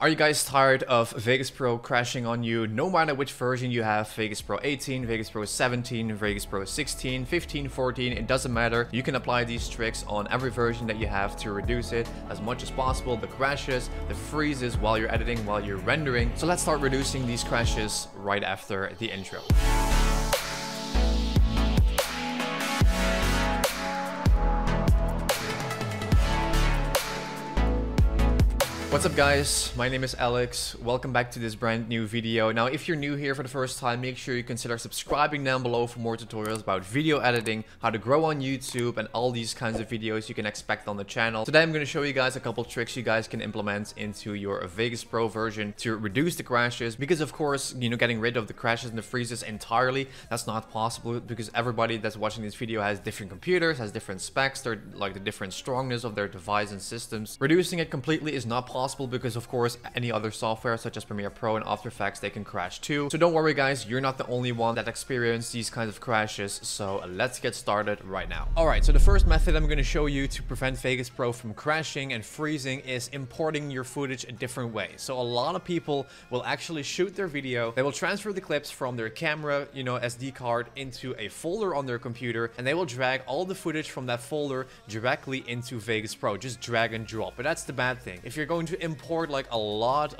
Are you guys tired of VEGAS Pro crashing on you, no matter which version you have? VEGAS Pro 18, VEGAS Pro 17, VEGAS Pro 16, 15, 14, it doesn't matter. You can apply these tricks on every version that you have to reduce it as much as possible. The crashes, the freezes while you're editing, while you're rendering. So let's start reducing these crashes right after the intro. What's up guys, my name is Alex. Welcome back to this brand new video. Now if you're new here for the first time, make sure you consider subscribing down below for more tutorials about video editing, how to grow on YouTube, and all these kinds of videos you can expect on the channel. Today I'm going to show you guys a couple tricks you guys can implement into your VEGAS Pro version to reduce the crashes, because of course, you know, getting rid of the crashes and the freezes entirely, that's not possible because everybody that's watching this video has different computers, has different specs, they're like the different strongness of their device and systems. Reducing it completely is not possible because of course any other software such as Premiere Pro and After Effects, they can crash too. So don't worry guys, you're not the only one that experienced these kinds of crashes. So let's get started right now. Alright, so the first method I'm going to show you to prevent VEGAS Pro from crashing and freezing is importing your footage a different way. So a lot of people will actually shoot their video, they will transfer the clips from their camera, you know, SD card into a folder on their computer, and they will drag all the footage from that folder directly into VEGAS Pro, just drag and drop. But that's the bad thing. If you're going to import like a lot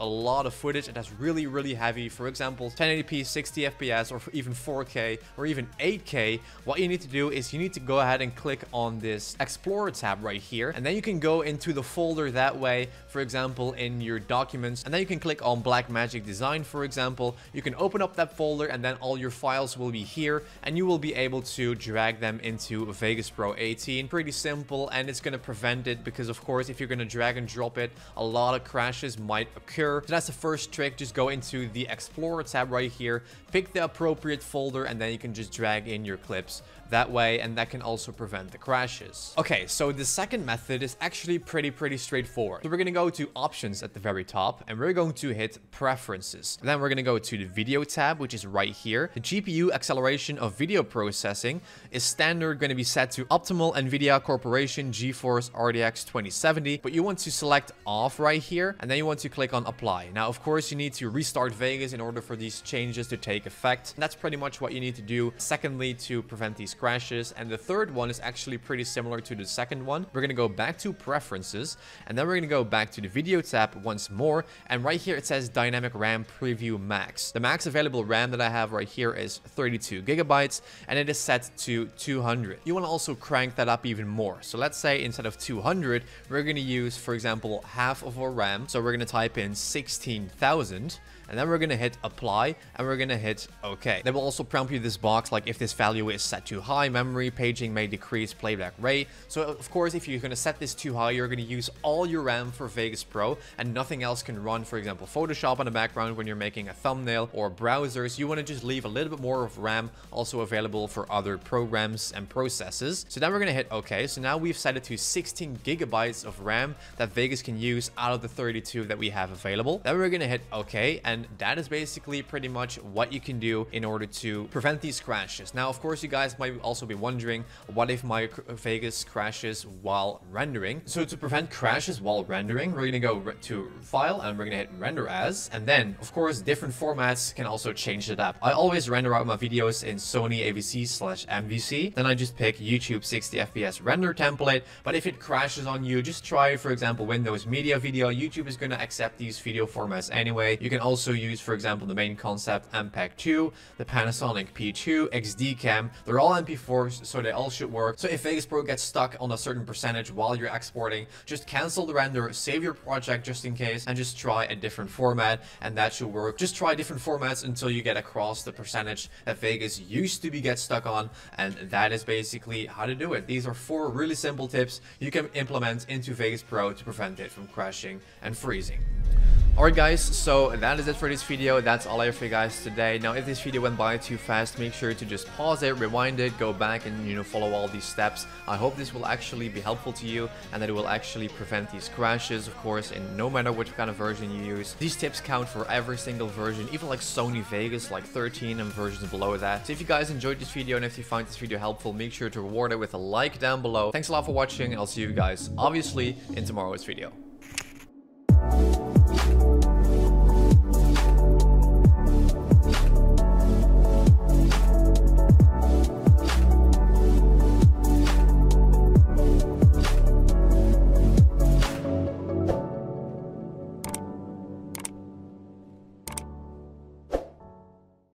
of footage and that's really heavy, for example 1080p 60fps or even 4k or even 8k, what you need to do is you need to go ahead and click on this Explorer tab right here, and then you can go into the folder that way, for example in your documents, and then you can click on Black Magic Design, for example. You can open up that folder and then all your files will be here and you will be able to drag them into VEGAS Pro 18. Pretty simple, and it's going to prevent it because of course if you're going to drag and drop it, a lot of crashes might occur. So that's the first trick. Just go into the Explorer tab right here, pick the appropriate folder, and then you can just drag in your clips that way, and that can also prevent the crashes. Okay, so the second method is actually pretty straightforward. So we're gonna go to Options at the very top, and we're going to hit Preferences. And then we're gonna go to the Video tab, which is right here. The GPU acceleration of video processing is standard, gonna be set to optimal Nvidia Corporation GeForce RTX 2070, but you want to select off right here, and then you want to click on Apply. Now, of course, you need to restart VEGAS in order for these changes to take effect. And that's pretty much what you need to do. Secondly, to prevent these crashes. And the third one is actually pretty similar to the second one. We're going to go back to Preferences, and then we're going to go back to the Video tab once more, and right here it says Dynamic RAM Preview Max. The max available RAM that I have right here is 32 gigabytes, and it is set to 200. You want to also crank that up even more. So let's say instead of 200, we're going to use, for example, half of our RAM. So we're going to type in 16,000, and then we're going to hit Apply, and we're going to hit OK. They will also prompt you this box, like if this value is set too high, memory paging may decrease playback rate. So of course, if you're going to set this too high, you're going to use all your RAM for VEGAS Pro and nothing else can run, for example, Photoshop in the background when you're making a thumbnail or browsers. You want to just leave a little bit more of RAM also available for other programs and processes. So then we're going to hit OK. So now we've set it to 16 gigabytes of RAM that VEGAS can use out of the 32 that we have available. Then we're going to hit OK. And that is basically pretty much what you can do in order to prevent these crashes. Now, of course, you guys might also be wondering, what if my VEGAS crashes while rendering? So to prevent crashes while rendering, we're going to go to File and we're going to hit Render As, and then of course different formats can also change it up. I always render out my videos in Sony AVC/MVC, then I just pick YouTube 60fps render template. But if it crashes on you, just try, for example, Windows Media Video. YouTube is going to accept these video formats anyway. You can also use, for example, the main concept MPEG-2, the Panasonic P2, XD Cam. They're all MP4s, so they all should work. So if VEGAS Pro gets stuck on a certain percentage while you're exporting, just cancel the render, save your project just in case, and just try a different format, and that should work. Just try different formats until you get across the percentage that VEGAS used to be get stuck on, and that is basically how to do it. These are four really simple tips you can implement into VEGAS Pro to prevent it from crashing and freezing. Alright guys, so that is it for this video. That's all I have for you guys today. Now if this video went by too fast, make sure to just pause it, rewind it, go back and, you know, follow all these steps. I hope this will actually be helpful to you and that it will actually prevent these crashes, of course, and no matter which kind of version you use. These tips count for every single version, even like Sony VEGAS, like 13 and versions below that. So if you guys enjoyed this video and if you find this video helpful, make sure to reward it with a like down below. Thanks a lot for watching, and I'll see you guys obviously in tomorrow's video.